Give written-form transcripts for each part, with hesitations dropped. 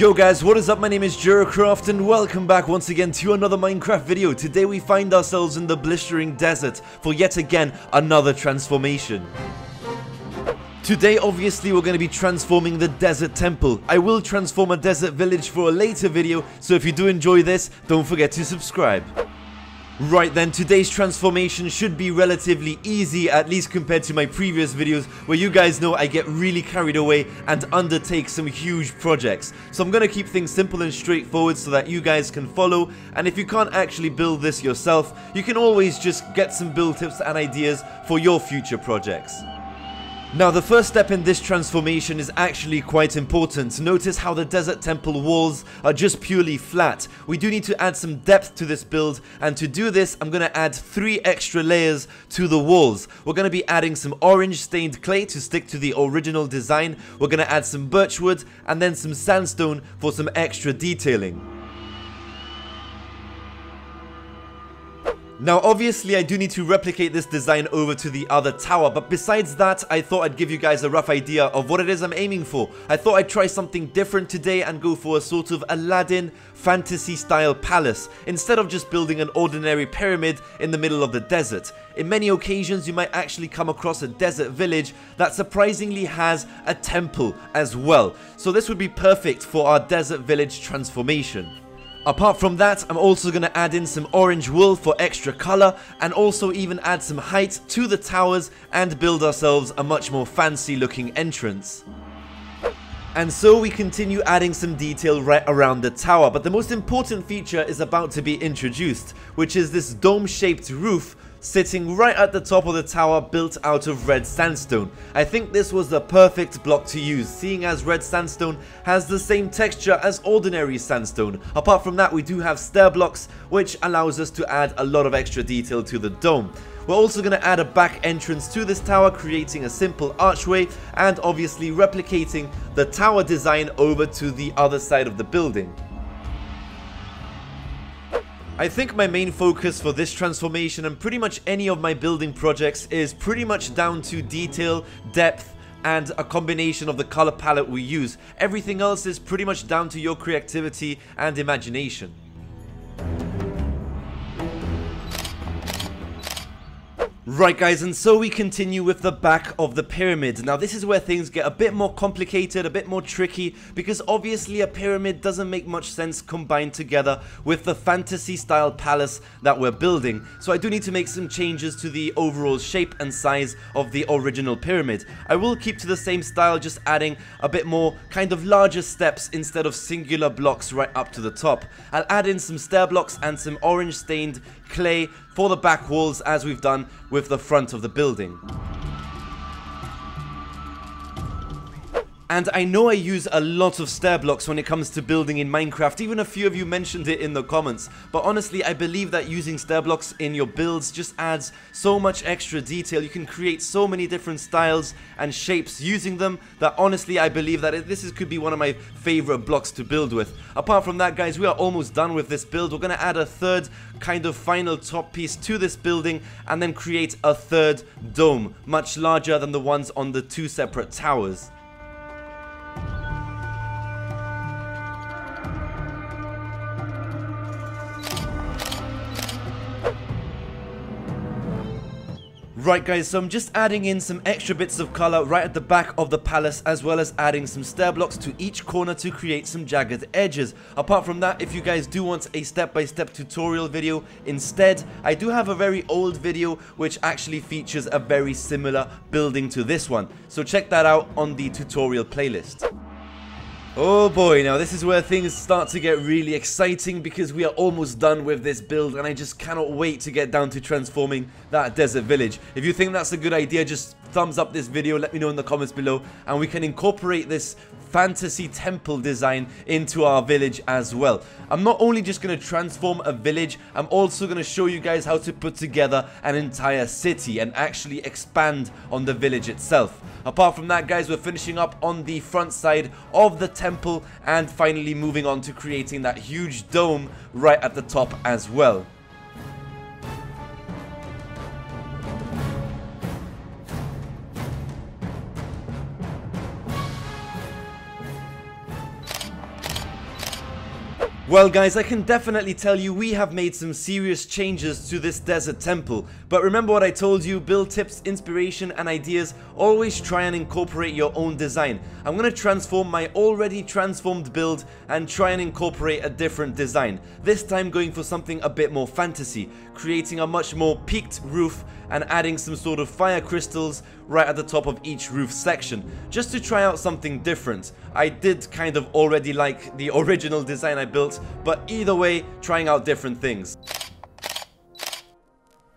Yo guys, what is up? My name is Jeracraft and welcome back once again to another Minecraft video. Today we find ourselves in the blistering desert for yet again another transformation. Today, obviously, we're going to be transforming the desert temple. I will transform a desert village for a later video, so if you do enjoy this, don't forget to subscribe. Right then, today's transformation should be relatively easy, at least compared to my previous videos where you guys know I get really carried away and undertake some huge projects. So I'm going to keep things simple and straightforward so that you guys can follow, and if you can't actually build this yourself, you can always just get some build tips and ideas for your future projects. Now, the first step in this transformation is actually quite important. Notice how the desert temple walls are just purely flat. We do need to add some depth to this build, and to do this, I'm going to add 3 extra layers to the walls. We're going to be adding some orange stained clay to stick to the original design. We're going to add some birch wood and then some sandstone for some extra detailing. Now obviously I do need to replicate this design over to the other tower, but besides that I thought I'd give you guys a rough idea of what it is I'm aiming for. I thought I'd try something different today and go for a sort of Aladdin fantasy style palace, instead of just building an ordinary pyramid in the middle of the desert. In many occasions you might actually come across a desert village that surprisingly has a temple as well, so this would be perfect for our desert village transformation. Apart from that, I'm also going to add in some orange wool for extra color, and also even add some height to the towers and build ourselves a much more fancy looking entrance. And so we continue adding some detail right around the tower, but the most important feature is about to be introduced, which is this dome-shaped roof sitting right at the top of the tower, built out of red sandstone. I think this was the perfect block to use, seeing as red sandstone has the same texture as ordinary sandstone. Apart from that, we do have stair blocks, which allows us to add a lot of extra detail to the dome. We're also going to add a back entrance to this tower, creating a simple archway and obviously replicating the tower design over to the other side of the building. I think my main focus for this transformation and pretty much any of my building projects is pretty much down to detail, depth, and a combination of the color palette we use. Everything else is pretty much down to your creativity and imagination. Right guys, and so we continue with the back of the pyramid. Now this is where things get a bit more complicated, a bit more tricky, because obviously a pyramid doesn't make much sense combined together with the fantasy style palace that we're building. So I do need to make some changes to the overall shape and size of the original pyramid. I will keep to the same style, just adding a bit more kind of larger steps instead of singular blocks right up to the top. I'll add in some stair blocks and some orange stained clay for the back walls, as we've done with the front of the building. And I know I use a lot of stair blocks when it comes to building in Minecraft. Even a few of you mentioned it in the comments, but honestly I believe that using stair blocks in your builds just adds so much extra detail. You can create so many different styles and shapes using them that honestly I believe that this could be one of my favorite blocks to build with. Apart from that guys, we are almost done with this build. We're going to add a third kind of final top piece to this building and then create a third dome, much larger than the ones on the 2 separate towers. Right guys, so I'm just adding in some extra bits of color right at the back of the palace, as well as adding some stair blocks to each corner to create some jagged edges. Apart from that, if you guys do want a step-by-step tutorial video instead, I do have a very old video which actually features a very similar building to this one. So check that out on the tutorial playlist. Oh boy, now this is where things start to get really exciting, because we are almost done with this build and I just cannot wait to get down to transforming that desert village. If you think that's a good idea, just thumbs up this video, let me know in the comments below, and we can incorporate this fantasy temple design into our village as well. I'm not only just going to transform a village, I'm also going to show you guys how to put together an entire city and actually expand on the village itself. Apart from that guys, we're finishing up on the front side of the temple and finally moving on to creating that huge dome right at the top as well. Well guys, I can definitely tell you we have made some serious changes to this desert temple. But remember what I told you, build tips, inspiration and ideas, always try and incorporate your own design. I'm going to transform my already transformed build and try and incorporate a different design. This time going for something a bit more fantasy, creating a much more peaked roof and adding some sort of fire crystals right at the top of each roof section, just to try out something different. I did kind of already like the original design I built, but either way, trying out different things.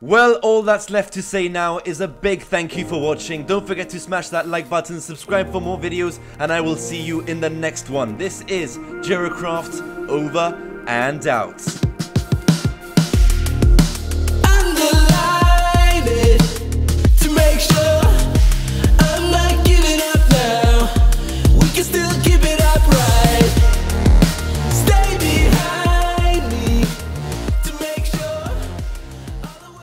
Well, all that's left to say now is a big thank you for watching. Don't forget to smash that like button, subscribe for more videos, and I will see you in the next one. This is Jeracraft, over and out.